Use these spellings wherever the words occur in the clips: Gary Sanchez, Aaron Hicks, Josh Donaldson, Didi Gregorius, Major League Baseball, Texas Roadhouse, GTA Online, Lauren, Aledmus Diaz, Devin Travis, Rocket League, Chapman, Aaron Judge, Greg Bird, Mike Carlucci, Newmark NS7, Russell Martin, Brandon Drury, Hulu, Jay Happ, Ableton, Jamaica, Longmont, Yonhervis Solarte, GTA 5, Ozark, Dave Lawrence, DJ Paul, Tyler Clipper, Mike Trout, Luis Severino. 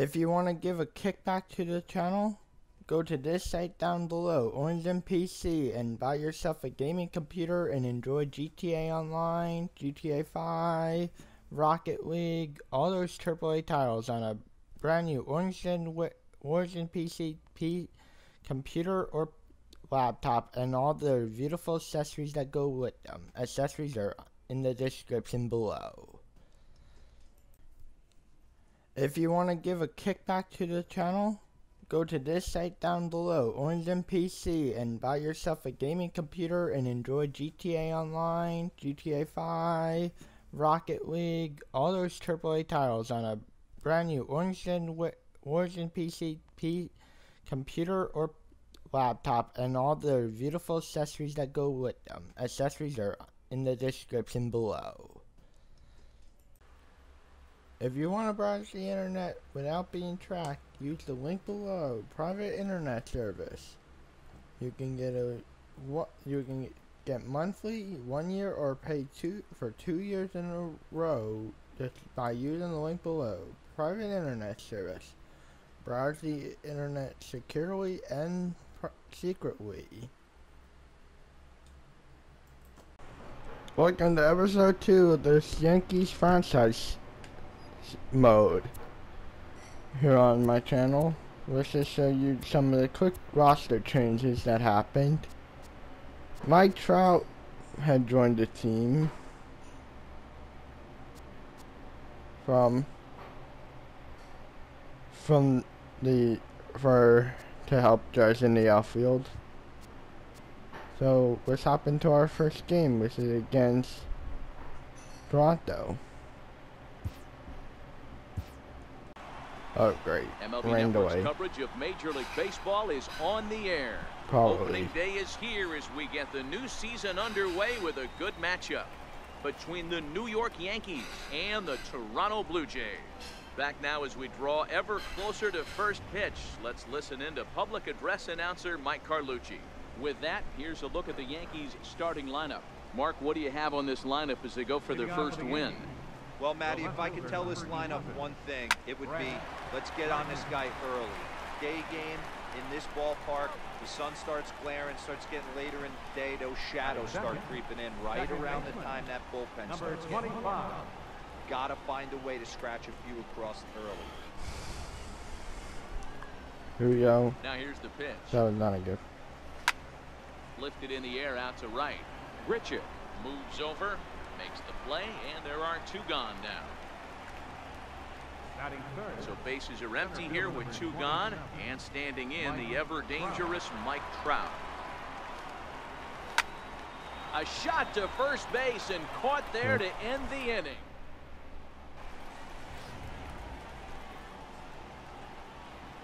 If you want to give a kickback to the channel, go to this site down below, Origin PC, and buy yourself a gaming computer and enjoy GTA Online, GTA 5, Rocket League, all those AAA titles on a brand new Origin PC computer or laptop, and all the beautiful accessories that go with them. Accessories are in the description below. If you want to give a kickback to the channel, go to this site down below, Origin PC, and buy yourself a gaming computer and enjoy GTA Online, GTA 5, Rocket League, all those AAA titles on a brand new Origin PC computer or laptop, and all the beautiful accessories that go with them. Accessories are in the description below. If you want to browse the internet without being tracked, use the link below, private internet service. You can get monthly, 1 year, or pay for 2 years in a row just by using the link below, private internet service. Browse the internet securely and secretly. Welcome to episode 2 of this Yankees franchise mode here on my channel. Let's just show you some of the quick roster changes that happened. Mike Trout had joined the team to help Judge in the outfield. So let's hop into our first game, which is against Toronto. Oh great! MLB Network's coverage of Major League Baseball is on the air. Probably. Opening day is here as we get the new season underway with a good matchup between the New York Yankees and the Toronto Blue Jays. Back now as we draw ever closer to first pitch. Let's listen in to public address announcer Mike Carlucci. With that, here's a look at the Yankees starting lineup. Mark, what do you have on this lineup as they go for their first win? Well, Matty, if I could tell this lineup one thing, it would be, let's get on this guy early. Day game in this ballpark, the sun starts glaring, starts getting later in the day, those shadows start creeping in right around the time that bullpen starts getting warmed up. Gotta find a way to scratch a few across early. Here we go. Now here's the pitch. That was not a good. Lifted in the air out to right. Grichuk moves over, makes the play, and there are two gone now. So bases are empty here with two gone, and standing in the ever dangerous Mike Trout. A shot to first base and caught there to end the inning.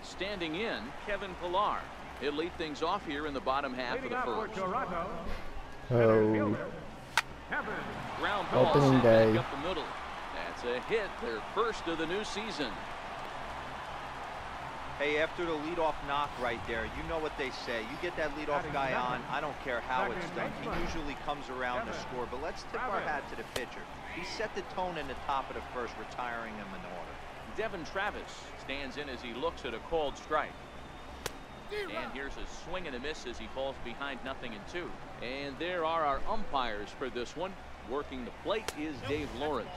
Standing in, Kevin Pillar. He'll lead things off here in the bottom half of the first. Ground ball opening day. Back up the middle. That's a hit, their first of the new season. Hey, after the leadoff knock right there, you know what they say. You get that leadoff guy on, I don't care how it's done. He usually comes around to score, but let's tip our hat to the pitcher. He set the tone in the top of the first, retiring him in order. Devin Travis stands in as he looks at a called strike. And here's a swing and a miss as he falls behind 0-2. And there are our umpires for this one. Working the plate is Dave Lawrence.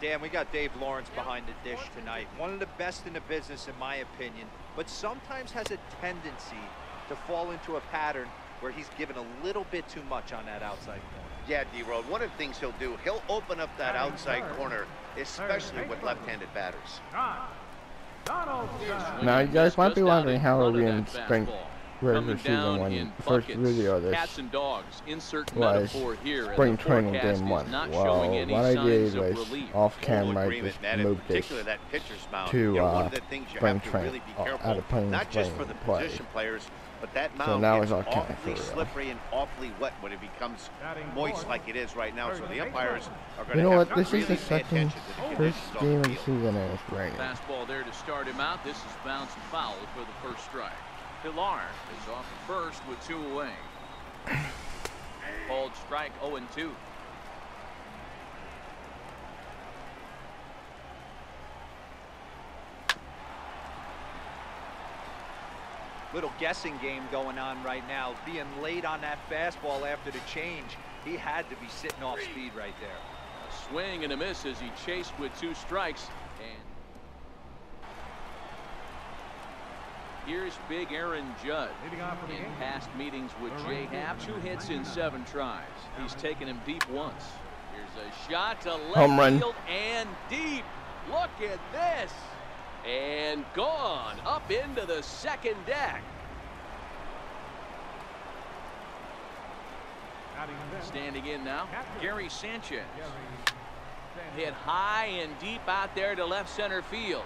Dan, we got Dave Lawrence behind the dish tonight. One of the best in the business, in my opinion, but sometimes has a tendency to fall into a pattern where he's given a little bit too much on that outside corner. Yeah, D-Road, one of the things he'll do, he'll open up that outside corner, especially with left-handed batters. Now, you guys might be wondering how are we in spring regular season when first video of this was spring training game 1. Well, what I did was off-camera I just moved this to spring training out of playing the play. But that mound is awfully slippery and awfully wet when it becomes moist like it is right now. So the umpires are going to have to really pay attention to the conditions on the field. Fastball there to start him out. This is bounced foul for the first strike. Pillar is off first with two away. Called strike 0-2. little guessing game going on right now. Being late on that fastball after the change, he had to be sitting off speed right there. A swing and a miss as he chased with two strikes. And here's big Aaron Judge. In past meetings with Jay Happ, 2 hits in 7 tries. He's taken him deep once. Here's a shot to left field and deep. Look at this. And gone up into the second deck. Standing in now, Gary Sanchez. Hit high and deep out there to left center field.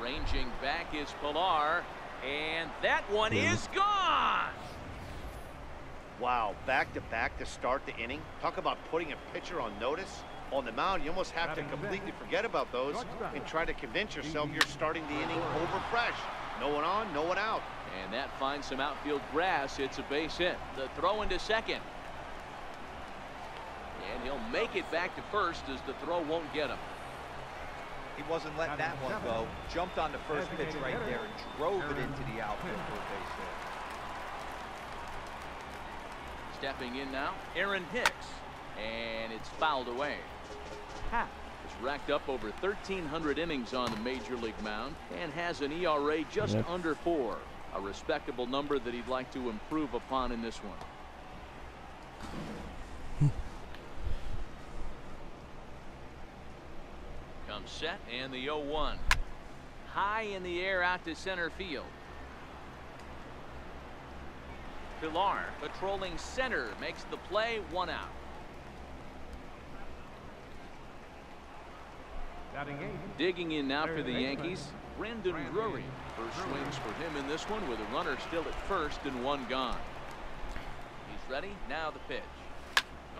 Ranging back is Pillar, and that one is gone. Wow, back to back to start the inning. Talk about putting a pitcher on notice. On the mound, you almost have to completely forget about those and try to convince yourself you're starting the inning over fresh. No one on, no one out. And that finds some outfield grass. It's a base hit. The throw into second. And he'll make it back to first as the throw won't get him. He wasn't letting that one go. Jumped on the first pitch right there and drove it into the outfield for a base hit. Stepping in now, Aaron Hicks. And it's fouled away. Happ has racked up over 1,300 innings on the major league mound and has an ERA just under 4, a respectable number that he'd like to improve upon in this one. Comes set, and the 0-1 high in the air out to center field. Pillar patrolling center makes the play, 1 out. Digging in now for the Yankees, Brandon Drury. First swings for him in this one with a runner still at first and 1 gone. He's ready. Now the pitch.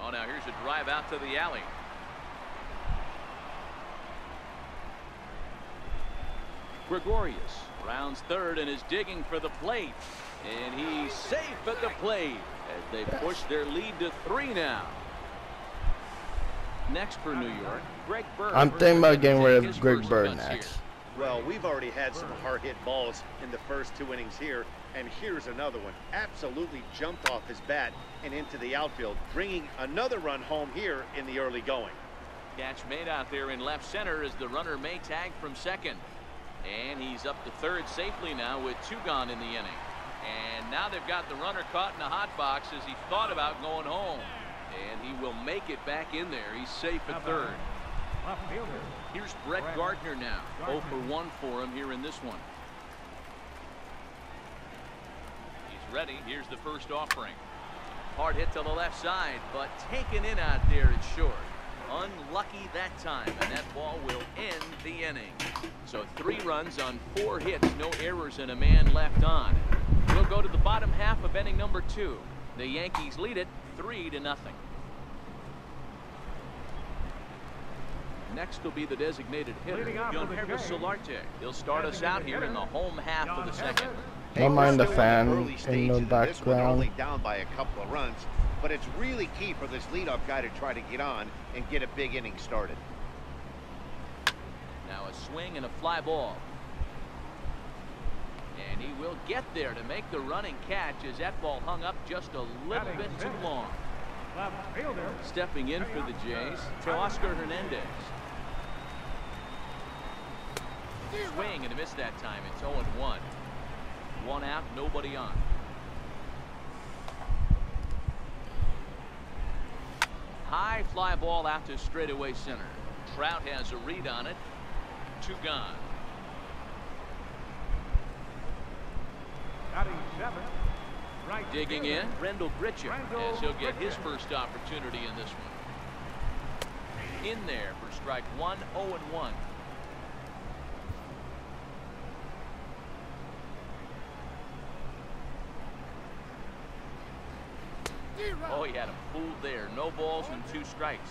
Oh, now here's a drive out to the alley. Gregorius rounds third and is digging for the plate. And he's safe at the plate as they push their lead to 3 now. Next for New York, Greg Bird. I'm thinking about getting rid of Greg Bird next. Well, we've already had some hard hit balls in the first 2 innings here, and here's another one. Absolutely jumped off his bat and into the outfield, bringing another run home here in the early going. Catch made out there in left center as the runner may tag from second. And he's up to third safely now with 2 gone in the inning. And now they've got the runner caught in the hot box as he thought about going home. And he will make it back in there. He's safe at third. Here's Brett Gardner now. 0 for 1 for him here in this one. He's ready. Here's the first offering. Hard hit to the left side, but taken in out there at short. Unlucky that time, and that ball will end the inning. So 3 runs on 4 hits, no errors, and a man left on. We'll go to the bottom half of inning number 2. The Yankees lead it 3-0. Next will be the designated hitter, Gunherva Solarte. He'll start us out here in the home half of the second. Don't mind the fan in the background. Only down by a couple of runs, but it's really key for this leadoff guy to try to get on and get a big inning started. Now a swing and a fly ball. And he will get there to make the running catch as that ball hung up just a little bit too long. Stepping in for the Jays, Teoscar Hernandez. Swing and a miss that time. It's 0-1. 1 out, nobody on. High fly ball out to straightaway center. Trout has a read on it. 2 gone. Digging in, Randal Grichuk, as he'll get his first opportunity in this one. In there for strike 1, 0-1. Oh, he had him fooled there. No balls and 2 strikes.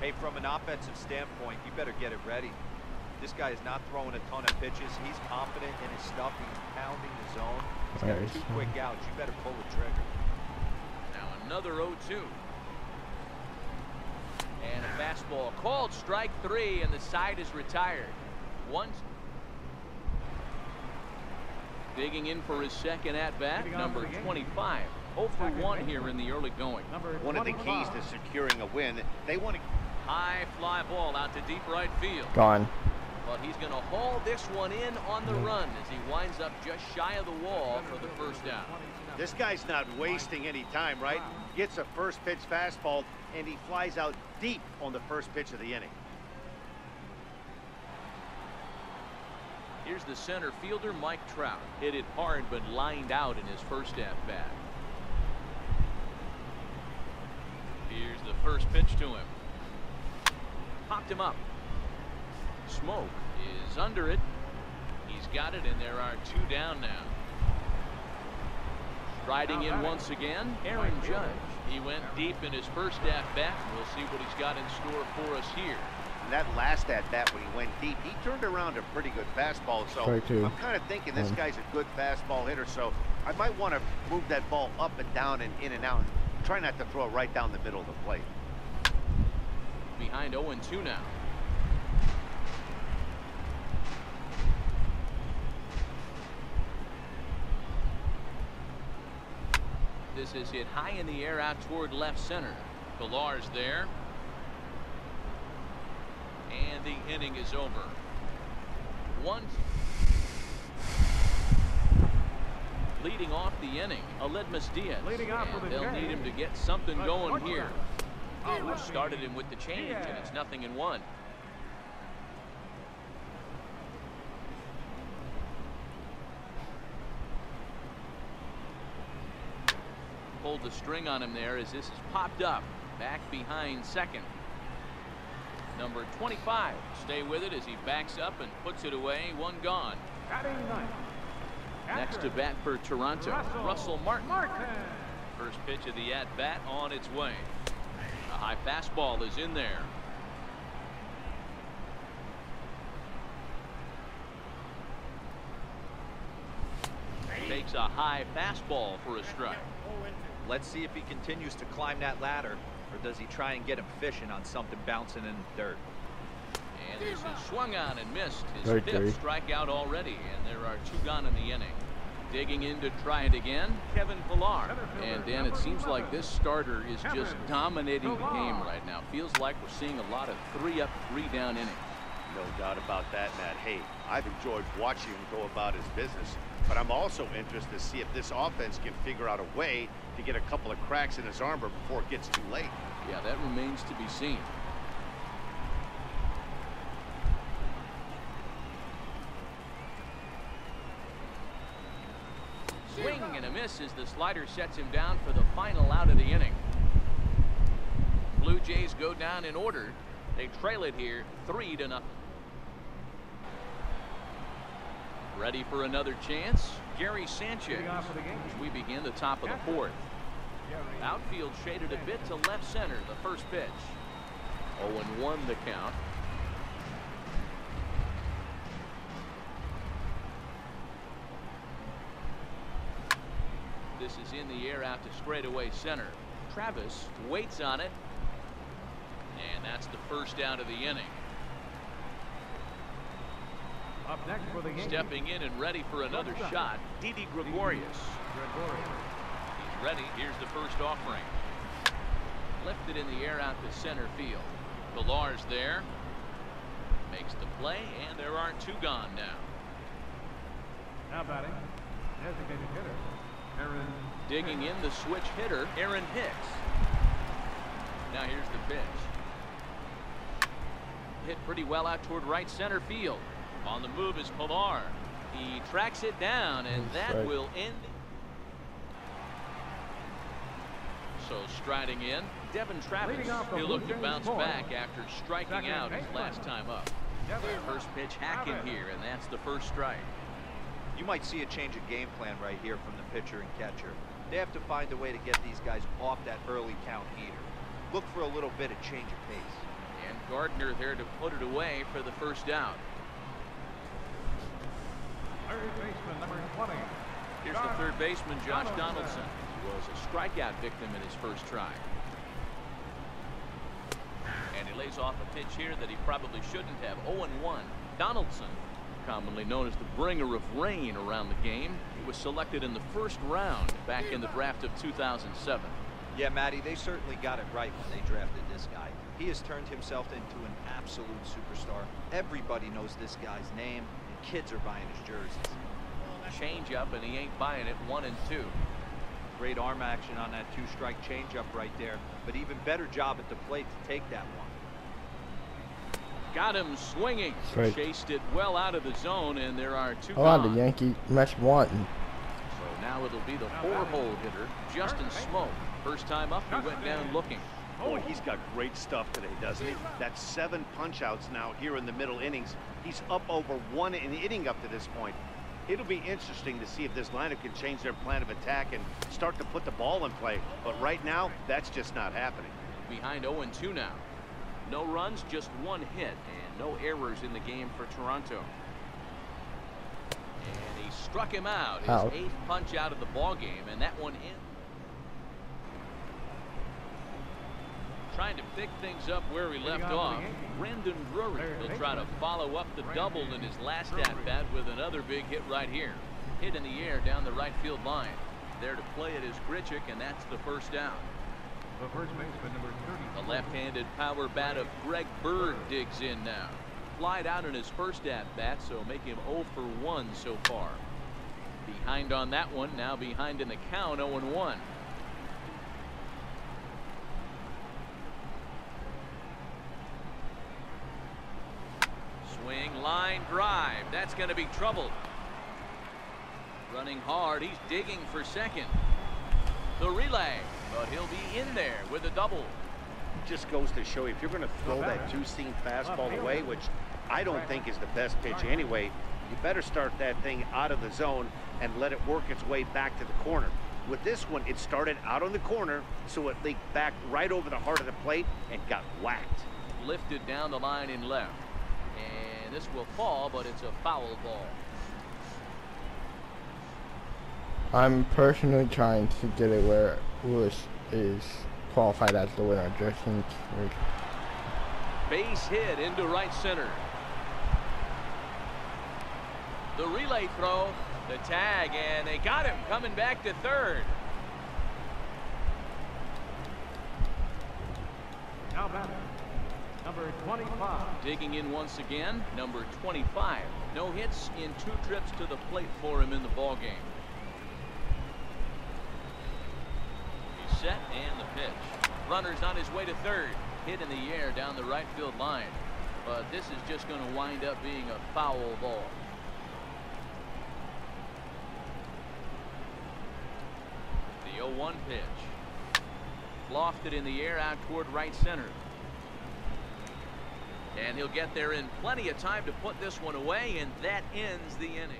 Hey, from an offensive standpoint, you better get it ready. This guy is not throwing a ton of pitches. He's confident in his stuff. He's pounding the zone. He's got 2 quick outs. You better pull the trigger. Now another 0-2. And a fastball called strike 3, and the side is retired. One. Digging in for his second at-bat, number 25. 0 for 1 here in the early going. One of the keys to securing a win, they want to... High fly ball out to deep right field. Gone. But he's going to haul this one in on the run as he winds up just shy of the wall for the first down. This guy's not wasting any time, right? Gets a first pitch fastball, and he flies out deep on the first pitch of the inning. Here's the center fielder, Mike Trout. Hit it hard, but lined out in his first at-bat. Here's the first pitch to him. Popped him up. Smoak is under it. He's got it, and there are two down now. Riding in once again, Aaron Judge. He went deep in his first at-bat. We'll see what he's got in store for us here. And that last at-bat, when he went deep, he turned around a pretty good fastball. So I'm kind of thinking this guy's a good fastball hitter, so I might want to move that ball up and down and in and out. And try not to throw it right down the middle of the plate. Behind 0-2 now. This is hit high in the air out toward left center. Pillar's there. And the inning is over. One. Leading off the inning, Aledmus Diaz. They'll need him to get something going here. Oh, started him with the change, and it's 0-1. Pulled the string on him there as this is popped up back behind second. Number 25 stay with it as he backs up and puts it away. One gone. Next to bat for Toronto, Russell Martin. First pitch of the at bat on its way. A high fastball is in there. Takes a high fastball for a strike. Let's see if he continues to climb that ladder, or does he try and get him fishing on something bouncing in the dirt. And this is swung on and missed. His fifth strikeout already, and there are two gone in the inning. Digging in to try it again, Kevin Pillar. And Dan, it seems like this starter is just dominating the game right now. Feels like we're seeing a lot of 3-up, 3-down innings. No doubt about that, Matt. Hey, I've enjoyed watching him go about his business, but I'm also interested to see if this offense can figure out a way to get a couple of cracks in his armor before it gets too late. Yeah, that remains to be seen. Swing and a miss as the slider sets him down for the final out of the inning. Blue Jays go down in order. They trail it here 3-0. Ready for another chance, Gary Sanchez, as we begin the top of the fourth. Outfield shaded a bit to left center, the first pitch. 0-1 the count. This is in the air out to straightaway center. Travis waits on it, and that's the first out of the inning. Up next for the game. Stepping in and ready for another shot, Didi Gregorius. He's ready. Here's the first offering. Lifted in the air out to center field. Pillar's there. Makes the play, and there are two gone now. Now batting, designated hitter, Aaron. Digging in the switch hitter, Aaron Hicks. Now here's the pitch. Hit pretty well out toward right center field. On the move is Pillar. He tracks it down, and that will end. So striding in, Devin Travis. He'll look to bounce back after striking out his last time up. First pitch hack in here, and that's the first strike. You might see a change of game plan right here from the pitcher and catcher. They have to find a way to get these guys off that early count heater. Look for a little bit of change of pace. And Gardner there to put it away for the first down. Baseman, number 20. Here's the third baseman, Josh Donaldson. He was a strikeout victim in his first try. And he lays off a pitch here that he probably shouldn't have. 0-1. Donaldson commonly known as the bringer of rain around the game. He was selected in the first round back in the draft of 2007. Yeah, Matty, they certainly got it right when they drafted this guy. He has turned himself into an absolute superstar. Everybody knows this guy's name, and kids are buying his jerseys. Change up, and he ain't buying it. 1-2. Great arm action on that two-strike change up right there, but even better job at the plate to take that one. Got him swinging. Straight. Chased it well out of the zone, and there are two. Oh, the Yankee match wanting. So now it'll be the four-hole hitter, Justin Smoak. First time up, he went down looking. Boy, he's got great stuff today, doesn't he? That's 7 punch-outs now here in the middle innings. He's up over 1 in the inning up to this point. It'll be interesting to see if this lineup can change their plan of attack and start to put the ball in play. But right now, that's just not happening. Behind 0-2 now. No runs, just 1 hit, and no errors in the game for Toronto. And he struck him out. Ow. His 8th punch out of the ball game, and that one in. Trying to pick things up where he left off. Brandon Drury will try to follow up the double in his last at-bat with another big hit right here. Hit in the air down the right field line. There to play it is Grichuk, and that's the first down. The first baseman, number 30. The left-handed power bat of Greg Bird digs in now. Flied out in his first at-bat, so make him 0 for 1 so far. Behind on that one, now behind in the count, 0-1. Swing, line, drive. That's going to be trouble. Running hard, he's digging for second. The relay. But he'll be in there with a double. Just goes to show you, if you're going to throw that two-seam fastball away, which I don't think is the best pitch anyway, you better start that thing out of the zone and let it work its way back to the corner. With this one, it started out on the corner, so it leaked back right over the heart of the plate and got whacked. Lifted down the line and left. And this will fall, but it's a foul ball. I'm personally trying to get it where Lewis is qualified as the winner. Justin Smoak. Base hit into right center. The relay throw, the tag, and they got him coming back to third. Now batter, number 25. Digging in once again, number 25. No hits in 2 trips to the plate for him in the ballgame. Set and the pitch. Runner's on his way to third. Hit in the air down the right field line. But this is just going to wind up being a foul ball. The 0-1 pitch. Lofted in the air out toward right center. And he'll get there in plenty of time to put this one away, and that ends the inning.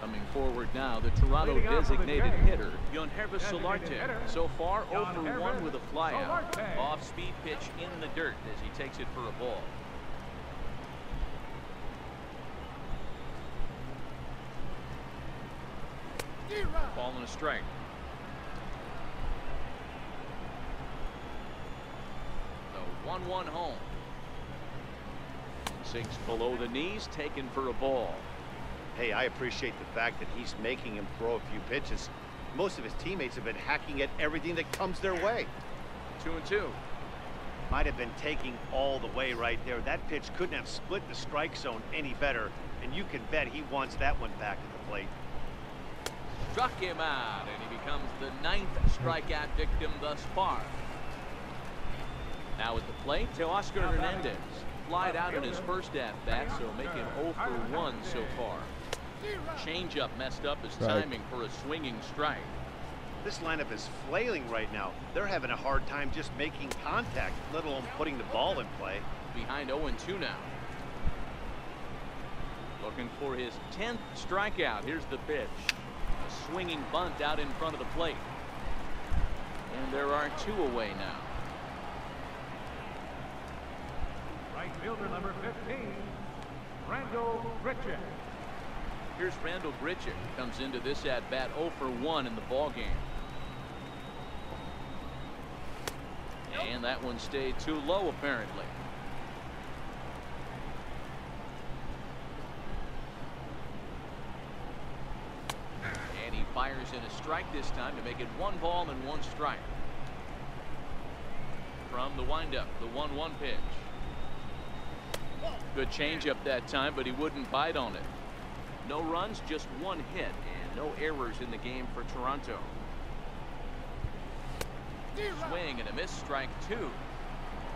Coming forward now, the Toronto designated hitter, Yonhervis Solarte. So far, 0 for 1 with a flyout. Off-speed pitch in the dirt as he takes it for a ball. Ball and a strike. The 1-1 home. Sinks below the knees, taken for a ball. Hey, I appreciate the fact that he's making him throw a few pitches. Most of his teammates have been hacking at everything that comes their way. 2-2. Might have been taking all the way right there. That pitch couldn't have split the strike zone any better, and you can bet he wants that one back at the plate. Struck him out, and he becomes the 9th strikeout victim thus far. Now at the plate, Teoscar Hernández. Flied out in his first at-bat, so make him 0 for 1 so far. Changeup messed up his timing for a swinging strike. This lineup is flailing right now. They're having a hard time just making contact, let alone putting the ball in play. Behind 0-2 now. Looking for his 10th strikeout. Here's the pitch. A swinging bunt out in front of the plate. And there are 2 away now. Fielder number 15, Randal Grichuk. Here's Randal Grichuk. Comes into this at bat 0 for 1 in the ball game. And that one stayed too low apparently. Fires in a strike this time to make it 1 ball and 1 strike. From the windup, the 1-1 pitch. Good changeup that time, but he wouldn't bite on it. No runs, just 1 hit, and no errors in the game for Toronto. Swing and a miss, strike 2.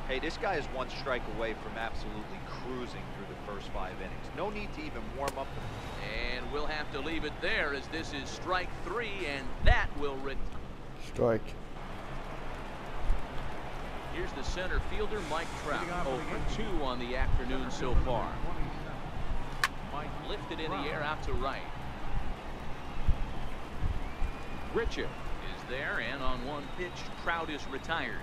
Hey, this guy is 1 strike away from absolutely cruising through the first 5 innings. No need to even warm up. And we'll have to leave it there, as this is strike 3, and that will strike. Here's the center fielder, Mike Trout, 0 for 2 on the afternoon so far. Mike lifted in the air out to right. Grichuk is there, and on 1 pitch, Trout is retired.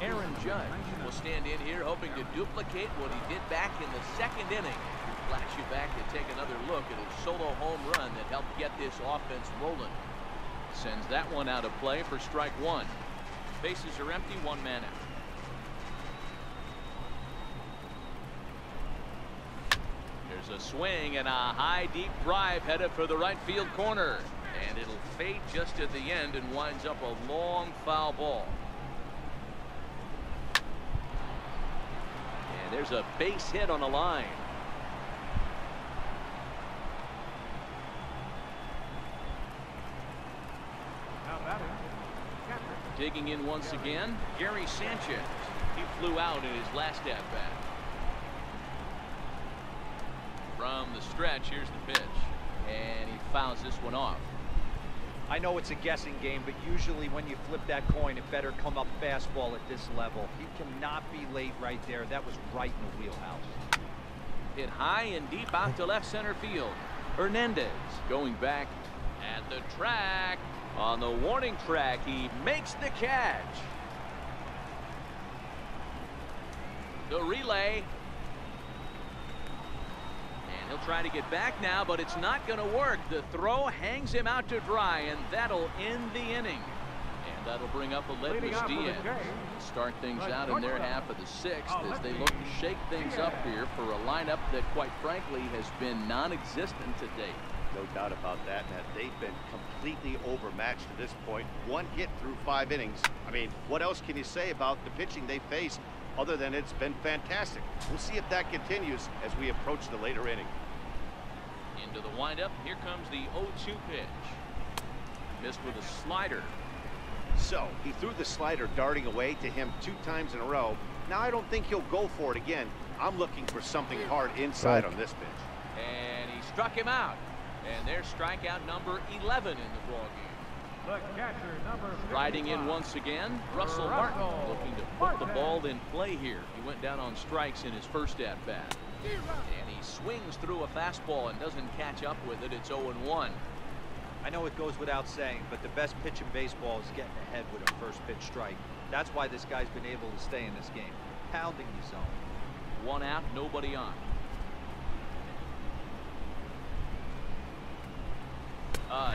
Aaron Judge will stand in here, hoping to duplicate what he did back in the 2nd inning. He'll flash you back to take another look at a solo home run that helped get this offense rolling. Sends that one out of play for strike 1. Bases are empty, 1 man out. There's a swing and a high, deep drive headed for the right field corner. And it'll fade just at the end and winds up a long foul ball. And there's a base hit on the line. Digging in once again, Gary Sanchez. He flew out in his last at-bat. From the stretch, here's the pitch. And he fouls this one off. I know it's a guessing game, but usually when you flip that coin, it better come up fastball at this level. He cannot be late right there. That was right in the wheelhouse. Hit high and deep out to left center field. Hernandez going back at the track. On the warning track, he makes the catch. The relay. And he'll try to get back now, but it's not going to work. The throw hangs him out to dry, and that'll end the inning. And that'll bring up Aledmus Diaz. Start things out in their half of the 6th as they look to shake things up here for a lineup that, quite frankly, has been non-existent to date. No doubt about that, Matt. They've been completely overmatched to this point. 1 hit through 5 innings. I mean, what else can you say about the pitching they faced other than it's been fantastic? We'll see if that continues as we approach the later inning. Into the windup, here comes the 0-2 pitch. Missed with a slider. So he threw the slider darting away to him 2 times in a row. Now I don't think he'll go for it again. I'm looking for something hard inside on this pitch. And he struck him out. And there's strikeout number 11 in the ballgame. The catcher, number 55. Riding in once again, Russell Martin, looking to put the ball in play here. He went down on strikes in his first at-bat. And he swings through a fastball and doesn't catch up with it. It's 0-1. I know it goes without saying, but the best pitch in baseball is getting ahead with a first-pitch strike. That's why this guy's been able to stay in this game, pounding the zone. 1 out, nobody on.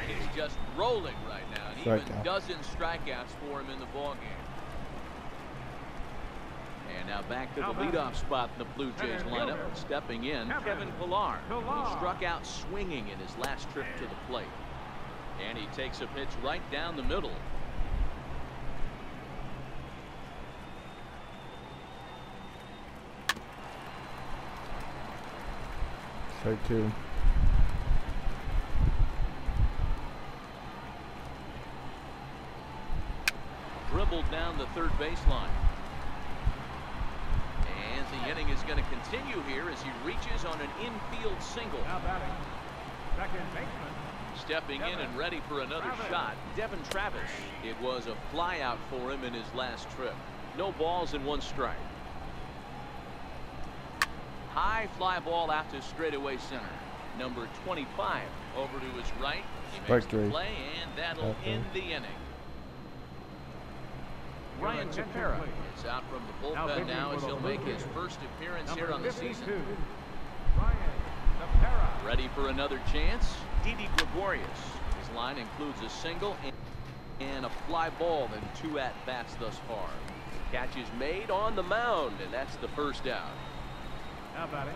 He's just rolling right now, and even a dozen strikeouts for him in the ballgame. And now back to the leadoff spot in the Blue Jays lineup. Stepping in, Kevin Pillar. He struck out swinging in his last trip to the plate. And he takes a pitch right down the middle. Strike 2. Dribbled down the 3rd baseline. And the inning is going to continue here as he reaches on an infield single. Now batting, second baseman. Stepping in and ready for another shot, Devin Travis. It was a fly out for him in his last trip. No balls and 1 strike. High fly ball out to straightaway center. Number 25 over to his right. He makes the play, and that'll end the inning. Brian Tapera is out from the bullpen now as he'll make his first appearance here on the season. Brian Tapera. Ready for another chance. Didi Gregorius. His line includes a single and a fly ball in 2 at-bats thus far. The catch is made on the mound, and that's the 1st out. How about it?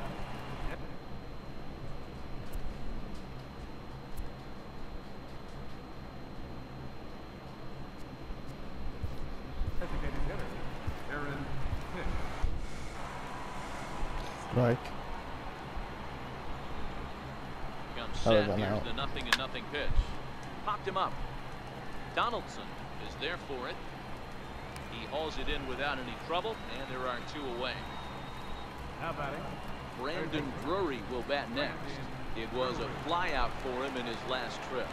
like. Other than that. The nothing and nothing pitch. Popped him up. Donaldson is there for it. He hauls it in without any trouble, and there are two away. How about it? Brandon Drury will bat next. It was a flyout for him in his last trip.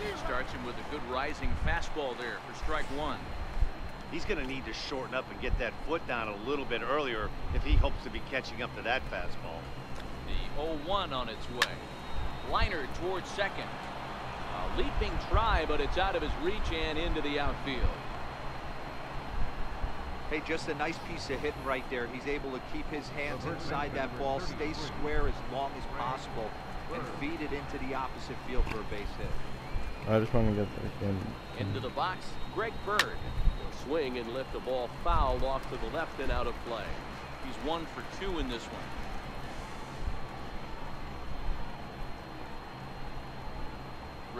He starts him with a good rising fastball there for strike one. He's going to need to shorten up and get that foot down a little bit earlier if he hopes to be catching up to that fastball. The 0-1 on its way. Liner towards second. A leaping try, but it's out of his reach and into the outfield. Hey, just a nice piece of hitting right there. He's able to keep his hands inside that ball, stay square as long as possible, and feed it into the opposite field for a base hit. I just want to get into the box. Greg Bird will swing and lift the ball foul off to the left and out of play. He's 1 for 2 in this one.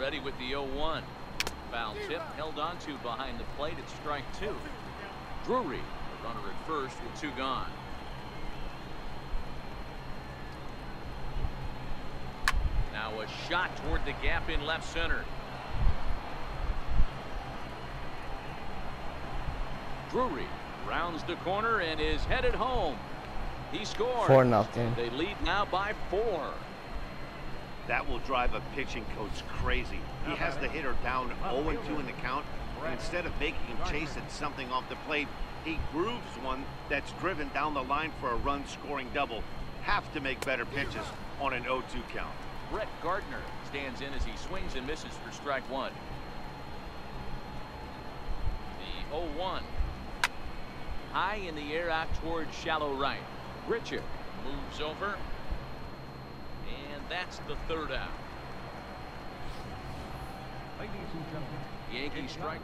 Ready with the 0-1. Foul tip held on to behind the plate at strike two. Drury, the runner at first with two gone. Now a shot toward the gap in left center. Drury rounds the corner and is headed home. He scores. 4-0. They lead now by 4. That will drive a pitching coach crazy. He has the hitter down 0-2 in the count. And instead of making him chase at something off the plate, he grooves one that's driven down the line for a run-scoring double. Have to make better pitches on an 0-2 count. Brett Gardner stands in as he swings and misses for strike one. The 0-1. High in the air out towards shallow right. Grichuk moves over. And that's the third out. Ladies and gentlemen, Yankee strike.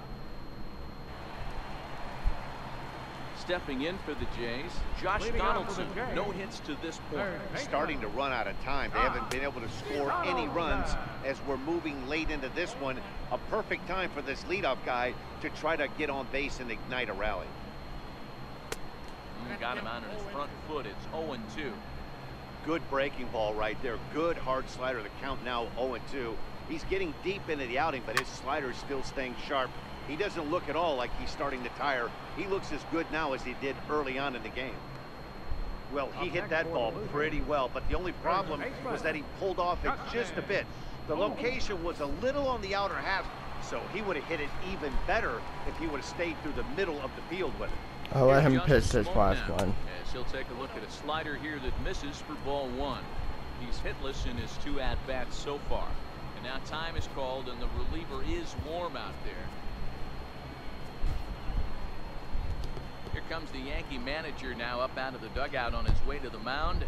Stepping in for the Jays, Josh Donaldson. No hits to this point. Starting to run out of time. They haven't been able to score any runs as we're moving late into this one. A perfect time for this leadoff guy to try to get on base and ignite a rally. Got him on his front foot. It's 0-2. Good breaking ball right there. Good hard slider. The count now 0-2. He's getting deep into the outing, but his slider is still staying sharp. He doesn't look at all like he's starting to tire. He looks as good now as he did early on in the game. Well, he hit that ball pretty well, but the only problem was that he pulled off it just a bit. The location was a little on the outer half, so he would have hit it even better if he would have stayed through the middle of the field with it. I'll let him pitch this last one. Yes, he'll take a look at a slider here that misses for ball one. He's hitless in his two at-bats so far. And now time is called, and the reliever is warm out there. Here comes the Yankee manager now up out of the dugout on his way to the mound.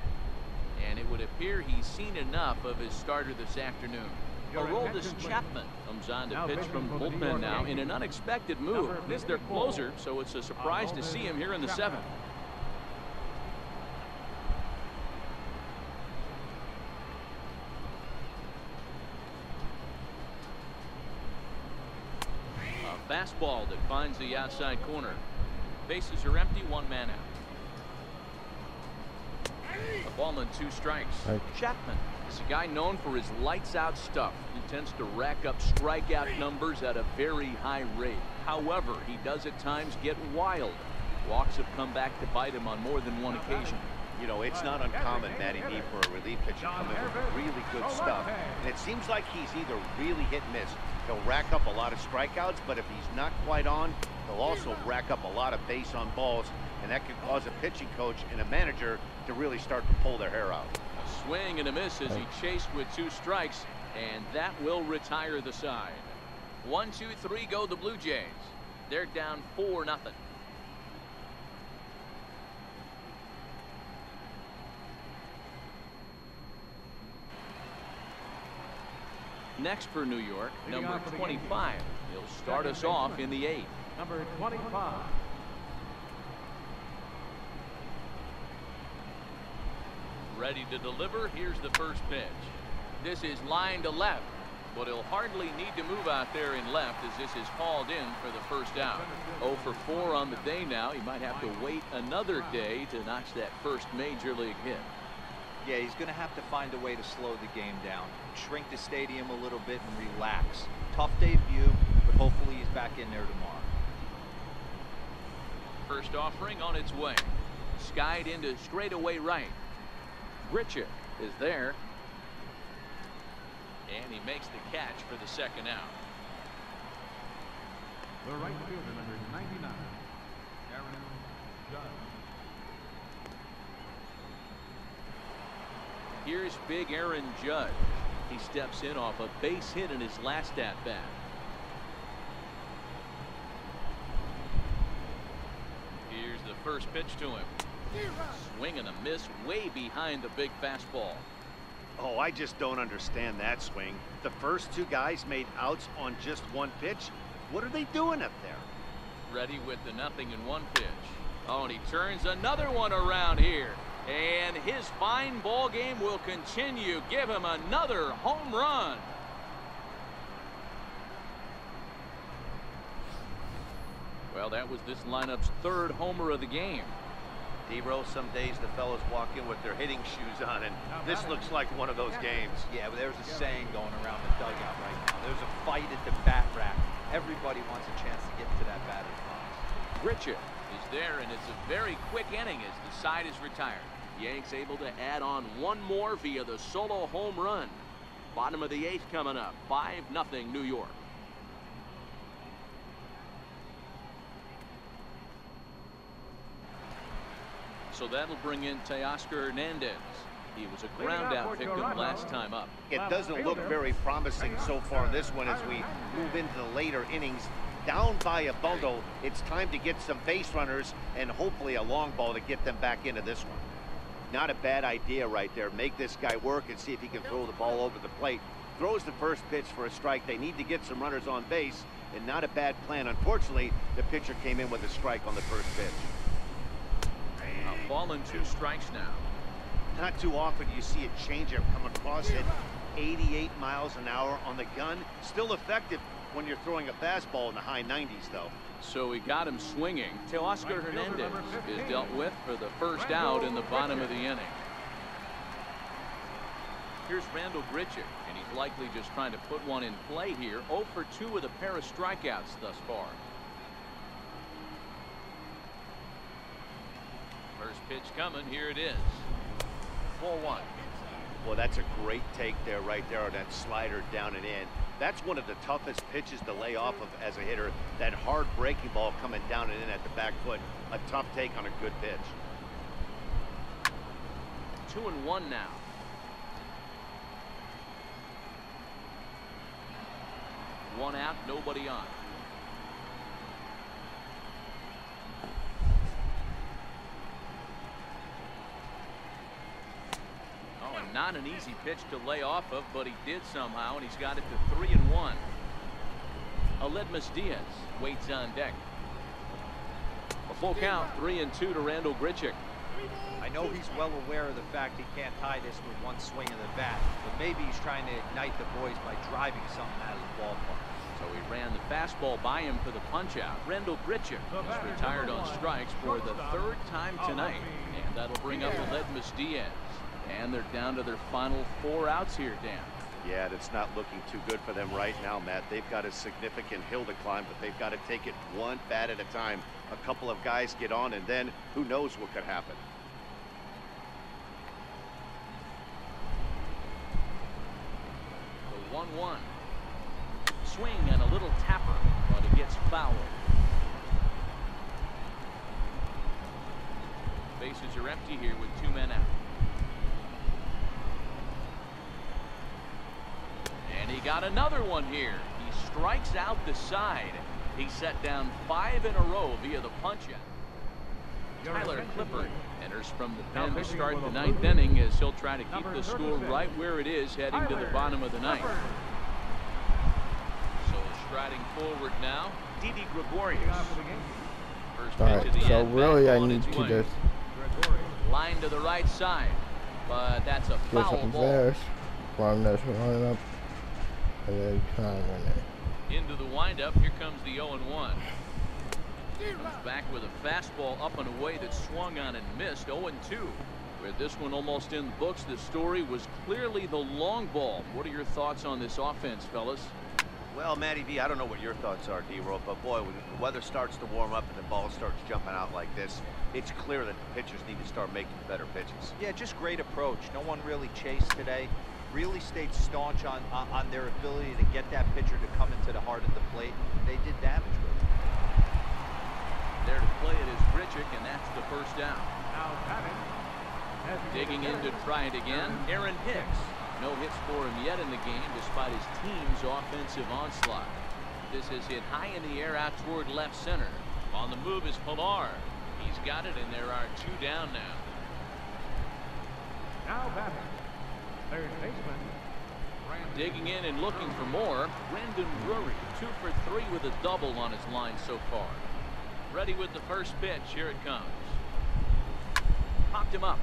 And it would appear he's seen enough of his starter this afternoon. Aroldis Chapman comes on to pitch from the bullpen now in an unexpected move. This is their closer, so it's a surprise to see him here in the seventh. Fastball that finds the outside corner. Bases are empty, one man out. A ball and two strikes. Chapman is a guy known for his lights out stuff. He tends to rack up strikeout numbers at a very high rate. However, he does at times get wild. Walks have come back to bite him on more than one occasion. You know, it's not uncommon, Matty D, for a relief pitcher to come in with really good stuff. And it seems like he's either really hit and miss. He'll rack up a lot of strikeouts, but if he's not quite on, he'll also rack up a lot of base on balls, and that could cause a pitching coach and a manager to really start to pull their hair out. A swing and a miss as he chased with two strikes, and that will retire the side. 1, 2, 3 go the Blue Jays. They're down 4-0. Next for New York, number 25. He'll start us off in the 8th. Number 25. Ready to deliver. Here's the first pitch. This is line to left, but he'll hardly need to move out there in left as this is called in for the first out. 0 for 4 on the day now. He might have to wait another day to notch that first major league hit. Yeah, he's going to have to find a way to slow the game down, shrink the stadium a little bit and relax. Tough debut, but hopefully he's back in there tomorrow. First offering on its way. Skied into straightaway right. Grichuk is there. And he makes the catch for the second out. The right fielder, number 99, Aaron Judge. Here's big Aaron Judge. He steps in off a base hit in his last at-bat. Here's the first pitch to him. Swing and a miss way behind the big fastball. Oh, I just don't understand that swing. The first two guys made outs on just one pitch. What are they doing up there? Ready with the 0-1 pitch. Oh, and he turns another one around here. And his fine ball game will continue. Give him another home run. Well, that was this lineup's third homer of the game. D-Row, some days the fellas walk in with their hitting shoes on, and this looks like one of those games. Yeah, but there's a saying going around the dugout right now. There's a fight at the bat rack. Everybody wants a chance to get to that batter's box. Grichuk is there, and it's a very quick inning as the side is retired. Yanks able to add on one more via the solo home run. Bottom of the eighth coming up. 5-0 New York. So that'll bring in Teoscar Hernández. He was a ground-out victim last time up. It doesn't look very promising so far in this one as we move into the later innings. Down by a bundle, it's time to get some base runners and hopefully a long ball to get them back into this one. Not a bad idea right there. Make this guy work and see if he can throw the ball over the plate. Throws the first pitch for a strike. They need to get some runners on base, and not a bad plan. Unfortunately, the pitcher came in with a strike on the first pitch. A ball and two strikes now. Not too often you see a changeup come across at 88 miles an hour on the gun. Still effective when you're throwing a fastball in the high 90s, though. So he got him swinging. Teoscar Hernández is dealt with for the first out in the bottom of the inning. Here's Randal Grichuk, and he's likely just trying to put one in play here. 0 for 2 with a pair of strikeouts thus far. First pitch coming, here it is. 4-1. Well, that's a great take there right there on that slider down and in. That's one of the toughest pitches to lay off of as a hitter. That hard breaking ball coming down and in at the back foot. A tough take on a good pitch. 2-1 now. One out, nobody on. Not an easy pitch to lay off of, but he did somehow, and he's got it to 3-1. Aledmus Diaz waits on deck. A full count, 3-2 to Randal Grichuk. I know he's well aware of the fact he can't tie this with one swing of the bat, but maybe he's trying to ignite the boys by driving something out of the ballpark. So he ran the fastball by him for the punch-out. Randal Grichuk is retired on strikes for the third time tonight, and that'll bring up Aledmus Diaz. And they're down to their final 4 outs here, Dan. Yeah, and it's not looking too good for them right now, Matt. They've got a significant hill to climb, but they've got to take it one bat at a time. A couple of guys get on, and then who knows what could happen. The 1-1. Swing and a little tapper, but it gets fouled. Bases are empty here with 2 men out. And he got another one here. He strikes out the side. He set down 5 in a row via the punch-out. Tyler Clipper enters from the pen to start the 9th inning as he'll try to keep the score right where it is heading to the bottom of the 9th. So striding forward now, Didi Gregorius. All right, so really I need to just... Line to the right side, but that's a foul ball. One that's running up. Into the windup, here comes the 0-1. Comes back with a fastball up and away that swung on and missed. 0-2. With this one almost in the books, the story was clearly the long ball. What are your thoughts on this offense, fellas? Well, Matty V, I don't know what your thoughts are, D-Roll, but boy, when the weather starts to warm up and the ball starts jumping out like this, it's clear that the pitchers need to start making better pitches. Yeah, just great approach. No one really chased today. Really stayed staunch on their ability to get that pitcher to come into the heart of the plate. They did damage with it. There to play it is Grichuk, and that's the first down. Digging in to try it again, Aaron Hicks. No hits for him yet in the game, despite his team's offensive onslaught. This is hit high in the air out toward left center. On the move is Pillar. He's got it, and there are two down now. Now batting, third baseman. Digging in and looking for more, Brandon Drury, 2 for 3 with a double on his line so far. Ready with the first pitch. Here it comes. Popped him up.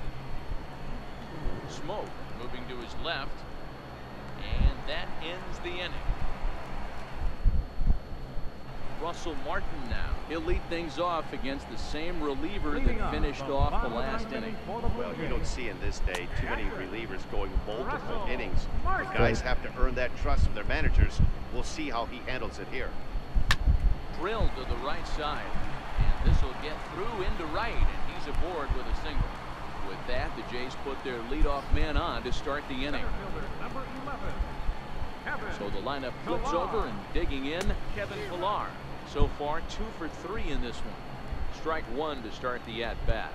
Smoak moving to his left, and that ends the inning. Russell Martin now. He'll lead things off against the same reliever that finished off the last inning. Well, you don't see in this day too many relievers going multiple innings. The guys have to earn that trust from their managers. We'll see how he handles it here. Drilled to the right side, and this will get through into right, and he's aboard with a single. With that, the Jays put their leadoff man on to start the inning. Number 11, so the lineup flips over, and digging in, Kevin Pillar. So far, 2 for 3 in this one. Strike one to start the at-bat.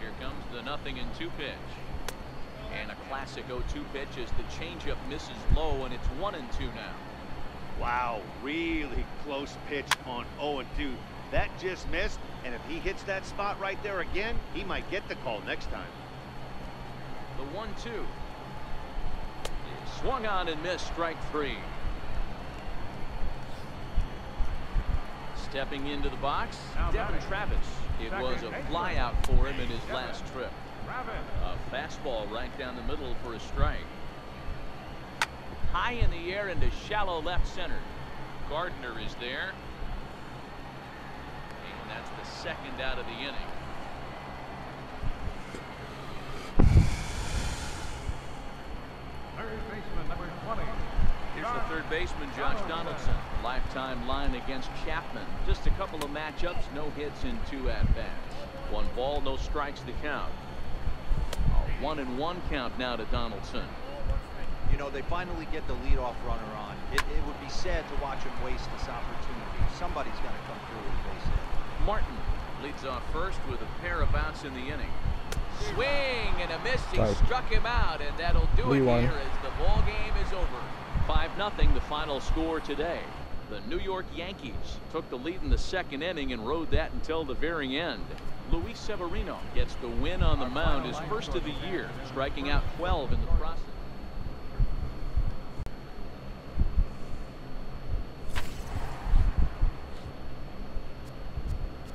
Here comes the 0-2 pitch. And a classic 0-2 pitch as the changeup misses low, and it's 1-2 now. Wow, really close pitch on 0-2. That just missed, and if he hits that spot right there again, he might get the call next time. The 1-2. Swung on and missed, strike 3. Stepping into the box, Devin Travis. It was a flyout for him in his last trip. A fastball right down the middle for a strike. High in the air into shallow left center. Gardner is there. And that's the second out of the inning. Third baseman, number 20. Here's the third baseman, Josh Donaldson. Lifetime line against Chapman. Just a couple of matchups, no hits in 2 at-bats. 1 ball, no strikes to count. 1-1 count now to Donaldson. You know, they finally get the leadoff runner on. It would be sad to watch him waste this opportunity. Somebody's got to come through with a base hit. Martin leads off first with a pair of outs in the inning. Swing and a miss. He struck him out, and that'll do it here as the ball game is over. 5-0 the final score today. The New York Yankees took the lead in the second inning and rode that until the very end. Luis Severino gets the win on the mound, his first of the year, striking out 12 in the process.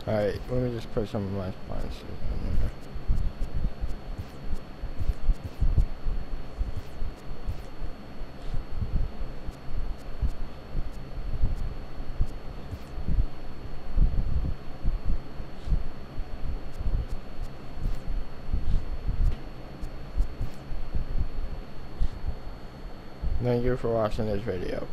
All right, let me just put some of my spines in there. Thank you for watching this video.